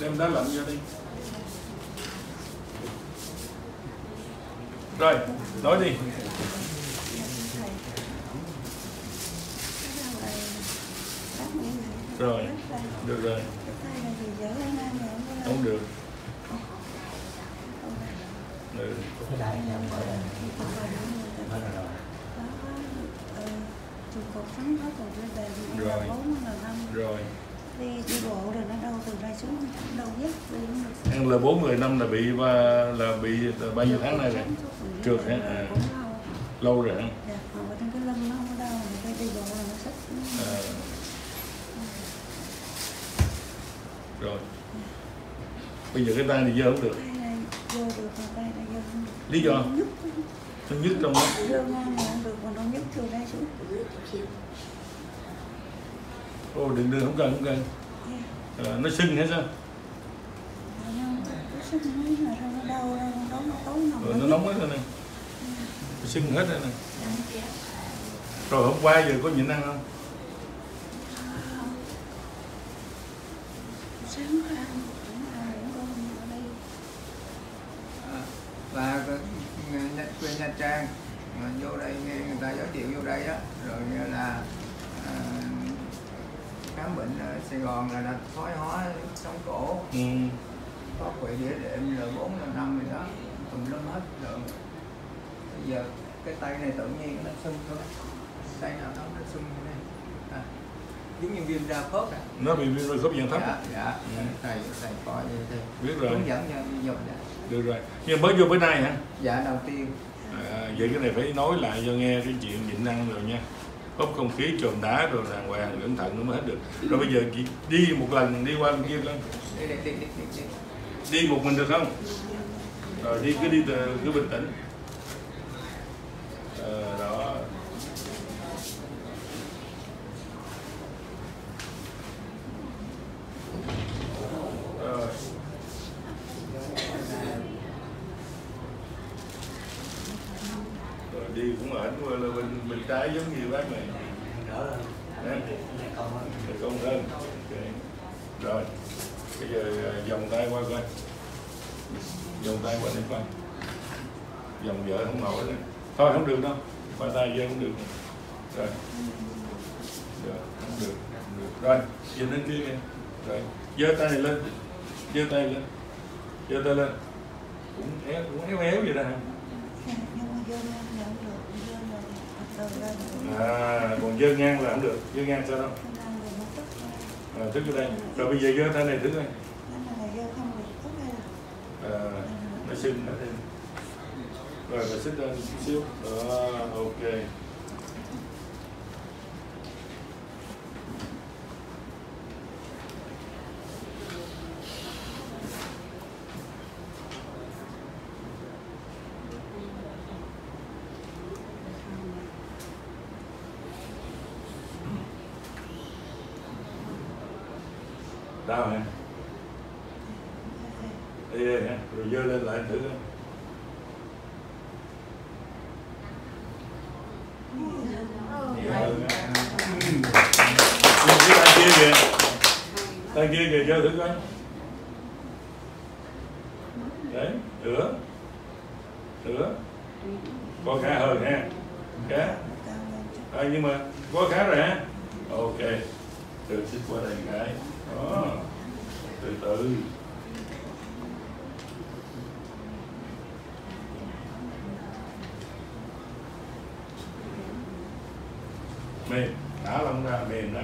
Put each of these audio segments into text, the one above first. Đem đá lạnh ra đi. Rồi, nói đi. Rồi, được rồi. Không được. Ừ. Rồi. Rồi. Đi bộ rồi nó đâu từ ra xuống đâu nhất ăn là 4-10 năm là bị bao nhiêu tháng nay rồi trượt hả? À, lâu rồi hả? Dạ, hồi trên cái lưng nó không đau, cái đi bộ là nó sắp. À. Rồi. Bây giờ cái tay này dơ không được. Lý do? Nó nhức trong đó. Được còn nó nhức từ ra xuống. Ô đừng đưa, không cần. À, nó sưng hay sao? Rồi, nó nóng hết rồi nè. Nó sưng hết rồi nè. Rồi hôm qua giờ có nhịn ăn không? Là quê Nha Trang mà vô đây nghe người ta giới thiệu vô đây á, rồi như là khám bệnh ở Sài Gòn là thoái hóa sống cổ, thoát quỷ đĩa đệm rồi 4-5 rồi đó, tùm lum hết rồi. Bây giờ cái tay này tự nhiên nó sưng thôi, tay nào đó nó sưng như này, à, giống như viêm da khớp à. Nó bị viêm da khớp dạng thấp. Dạ, dạ. Thầy coi thầy biết rồi. Hướng dẫn như vậy. Được rồi. Nhưng mới vô bữa nay hả? Dạ đầu tiên. À, vậy cái này phải nói lại cho nghe cái chuyện nhịn ăn rồi nha. Hút không khí, trộm đá rồi đàng hoàng, cẩn thận nó mới hết được. Rồi bây giờ chị đi một lần, đi qua bên kia con. Đi một mình được không? Rồi đi cứ bình tĩnh. Đó. Rồi. Đi cũng ảnh qua là bên trái giống như bác mày. Đó là Công hơn. Okay. Rồi. Bây giờ vòng tay qua coi. Vòng tay qua đây coi. Vòng vợ không nổi nữa. Thôi không được đâu. Qua tay vợ không được. Rồi. Rồi, không được. Rồi, giờ lên kia kìa. Rồi, giơ tay này lên. Giơ tay lên. Cũng éo vậy đó hả? À, còn dơ ngang là không được, dơ ngang sao đâu? À, thức vô đây. Rồi bây giờ dơ tay này thức đây. À, nó sưng nó thêm. Rồi phải xích ra chút xíu. Đó, ok. Đau hả? Ê hả? Rồi dơ lên lại thử không? Tay kia kìa, dơ thử coi. Đấy, nữa. Có khá hơn ha. Nhưng mà có khá rồi ha. Ok. Được, xích qua đây cái. Đó, từ. Mềm, thả lỏng ra, mềm.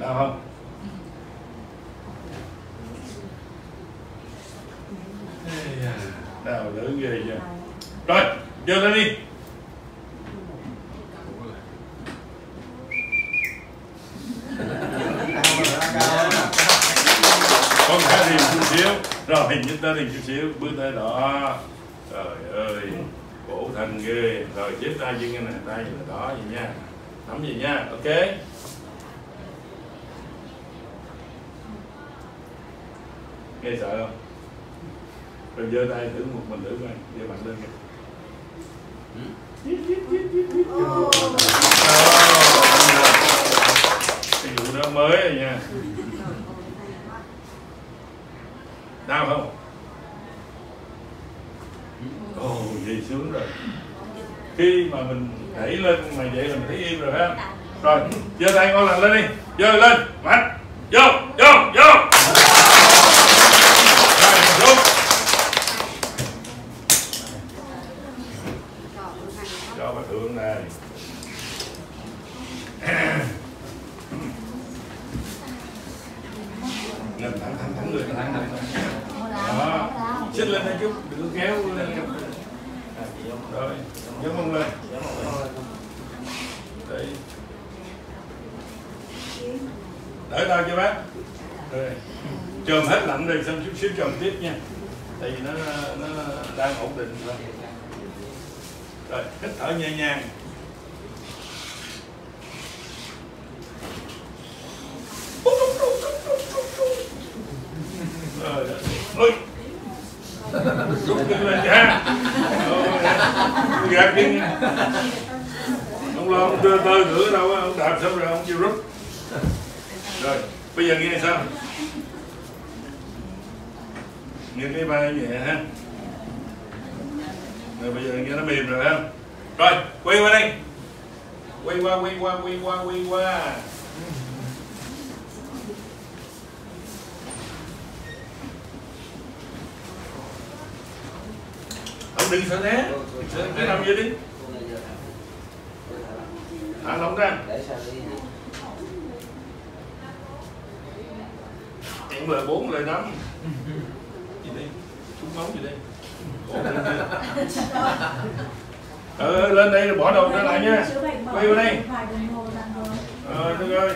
Đau không? Đau lớn ghê vậy. Rồi, dơ lên đi. Con khá điềm chút xíu. Rồi, hình như ta điềm chút xíu. Bước tới đó. Trời ơi, cổ thanh ghê. Rồi chép tay chân cái này, tay vậy là đó vậy nha. Nắm gì nha, ok. Nghe sợ không? Rồi giơ tay thử một mình thử coi, giơ bạn lên kìa. Cái vụ nó mới rồi nha. Đau không? Ồ, vậy sướng rồi. Khi mà mình đẩy lên mà vậy là mình thấy im rồi ha. Rồi, giơ tay con lần lên đi. Giơ lên, mạnh. Vô, vô, vô. Rồi, vô. Cho bà thượng này. Lên thẳng, thẳng, thẳng người, thẳng này. Đó, xích lên đây chút, đừng kéo lên. Rồi, giống ông lên. Đấy. Đợi tao cho bác. Rồi, chồm hết lạnh rồi, xong chút xíu chồm tiếp nha. Tại vì nó đang ổn định rồi. Rồi, hít thở nhẹ nhàng. Rồi, ôi. Rút chân lên cha. Gạt chân. Không lo, ông tơ tơ nữa đâu, ông đạp xong rồi ông chịu rút. Rồi, bây giờ nghe sao? Nghe cái vai nhẹ ha. Rồi bây giờ nghe nó mềm rồi ha. Rồi, quay qua đi. Quay qua. Ông đừng sợ thế. Để nằm dưới đi. Thả lỏng ra. Em lời 4, lời 5. Gì đi? Trúng máu gì đi? Lên đây rồi bỏ đầu ra lại nha. Quay vô đây. Được rồi.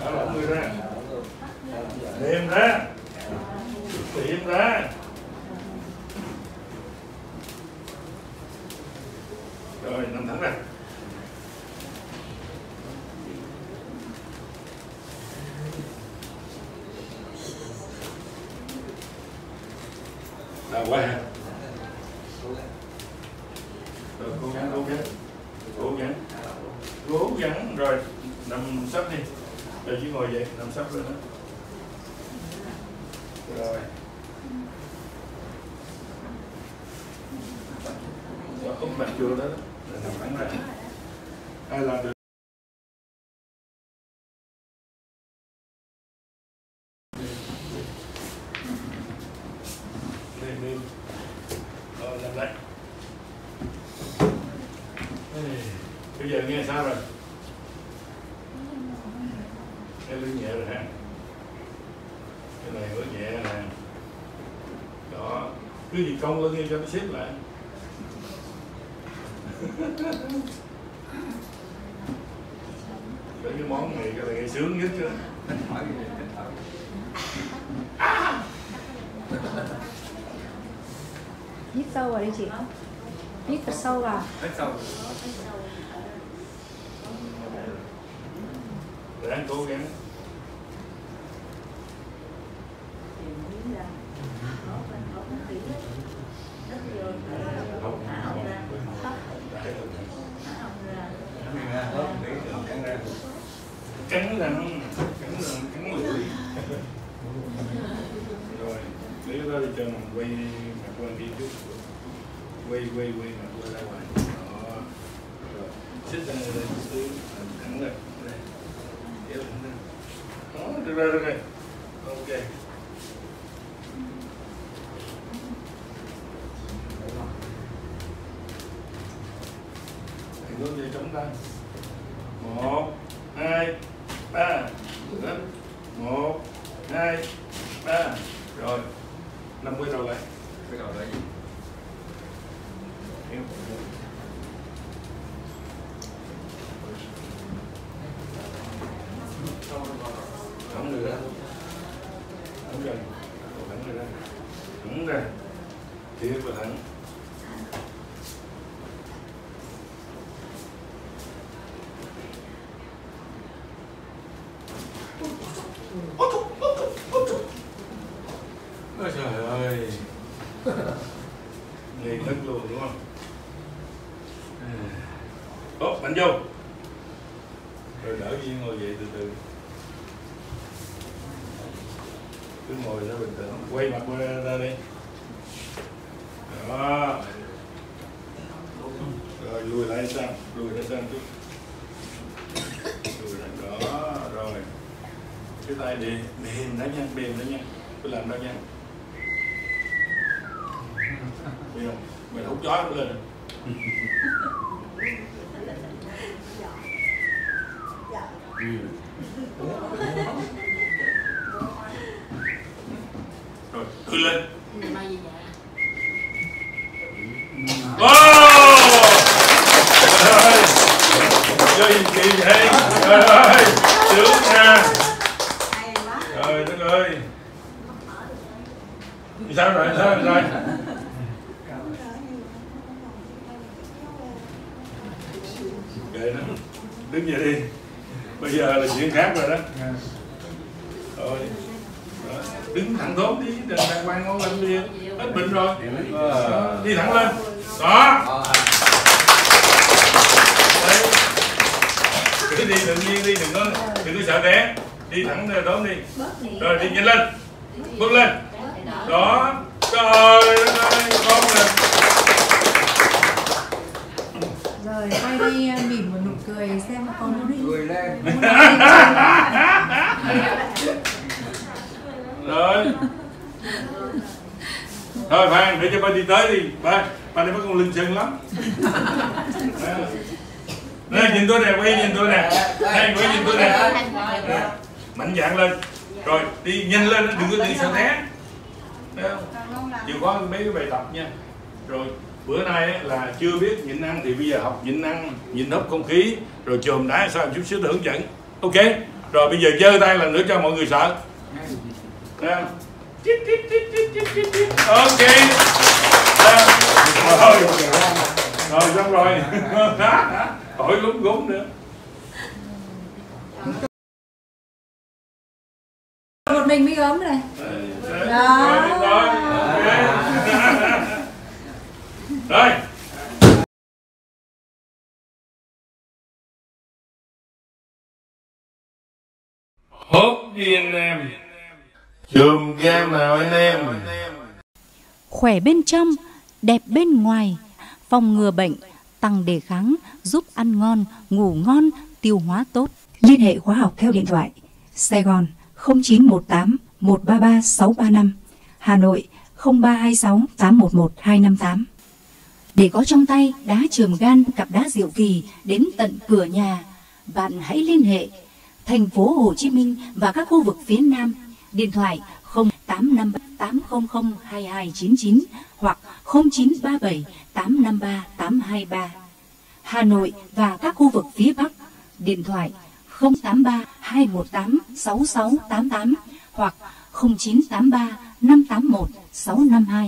Thả lỏng người ra. Đệm ra. Đệm ra. Rồi nằm thẳng ra. Đau quá hả? Rồi cố gắng rồi nằm sắp đi, rồi chỉ ngồi vậy nằm sắp lên đó. Rồi úp mặt vô đó, rồi nằm thẳng ra. Ai làm được? Bây giờ nghe sao rồi? Cái lưng nhẹ rồi ha. Cái này hơi nhẹ nè. Đó, cứ gì cong lên nghe cho nó xếp lại. Cái món này cái này sướng nhất chứ. Hít sâu vào đi chị. Hít thật sâu vào. Hít sâu. Ráng cố gắng. Cắn là rồi để đó đi cho mình quay mặt qua đi chút, quay mặt qua ra ngoài đó, rồi xích ra đây xíu, cắn rồi đây. Đó, được rồi, ok. Thầy hướng về chống tay. 1, 2, 3. 1, 2, 3. Rồi 5 quay đầu lại. Quay đầu lại gì? Em rồi. Thẳng rồi đó. Thẳng ra. Thiệt và thẳng. Ôi trời ơi. Nghỉ thức luôn đúng không? Tốt, mạnh vô. Rồi đỡ Duyên ngồi dậy từ từ. Cứ ngồi ra bình tĩnh, quay mặt qua ra đi. Đó. Rồi lùi lại sang, lùi ra sang chút. Lùi lại đó, rồi. Cái tay đi, mềm đó nha. Tôi làm đó nha. Mày không? Mày hút chó nó lên. Rồi, cứ lên. Wow! Trời ơi! Chơi kỳ vậy? Trời ơi! Sướng nha! Trời đất ơi! Sao rồi? Sao rồi? Kệ nó. Đứng dậy đi. Bây giờ là chuyện khác rồi đó. Rồi. Đó. Đứng thẳng thốt đi, đừng đàng hoàng ngon lành đi. Hết bệnh rồi. Đi thẳng lên. Đó. Đấy. Cứ đi tự nhiên đi, đừng có sợ té. Đi thẳng lên đó đi. Rồi đi nhanh lên. Bước lên. Đó. Trời ơi, con nè. Rồi quay đi mỉm một nụ cười xem con nó đi. Cười lên. Rồi. Thôi Phan, để cho ba đi tới đi. Ba này bắt con linh sừng lắm. Đây nhìn tôi nè, quay nhìn tôi nè. Đây quay nhìn tôi nè. Mạnh dạn lên. Rồi đi nhanh lên, đừng có đi sợ té. Thấy không? Chịu khó mấy cái bài tập nha. Rồi bữa nay là chưa biết nhịn ăn thì bây giờ học nhịn ăn, nhịn hấp không khí, rồi chườm đá sao chút xíu tôi hướng dẫn. Ok. Rồi bây giờ giơ tay lần nữa cho mọi người sợ. Thấy không? Ok. Rồi xong rồi. Khỏi lúng gúng nữa. Một mình mới gớm này. Đó. Rồi. Hốp đi anh em. Chùm game nào anh em. Khỏe bên trong, đẹp bên ngoài, phòng ngừa bệnh, tăng đề kháng, giúp ăn ngon, ngủ ngon, tiêu hóa tốt. Liên hệ khóa học theo điện thoại Sài Gòn 0918 133 635, Hà Nội 0326 811 258. Để có trong tay đá chườm gan cặp đá diệu kỳ đến tận cửa nhà, bạn hãy liên hệ thành phố Hồ Chí Minh và các khu vực phía Nam. Điện thoại 0858002299 hoặc 0937853823. Hà Nội và các khu vực phía Bắc. Điện thoại 0832186688 hoặc 0983581652.